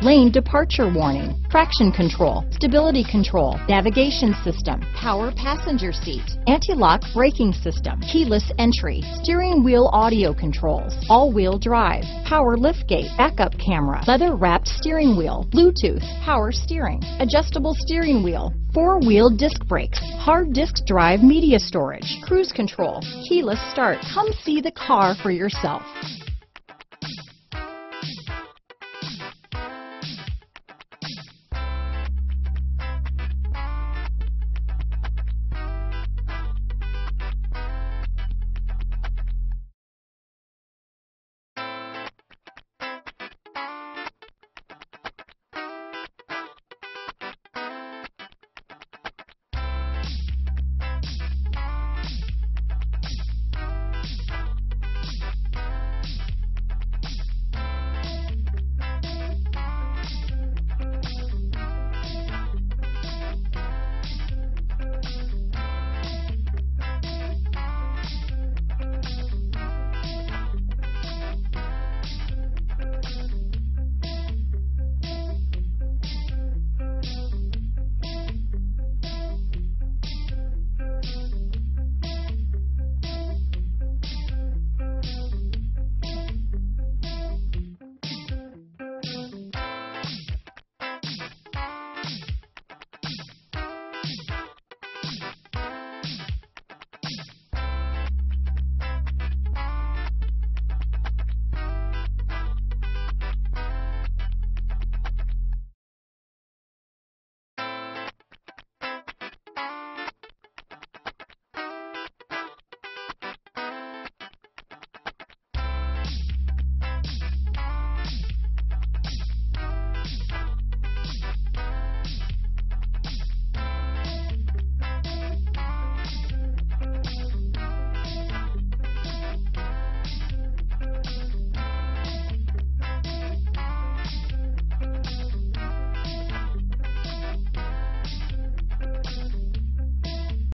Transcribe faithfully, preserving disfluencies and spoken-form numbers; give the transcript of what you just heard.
lane departure warning, traction control, stability control, navigation system, power passenger seat, anti-lock braking system, keyless entry, steering wheel audio controls, all-wheel drive, power liftgate, backup camera, leather-wrapped steering wheel, Bluetooth, power steering, adjustable steering wheel, four-wheel disc brakes, hard disk drive media storage, cruise control, keyless start. Come see the car for yourself.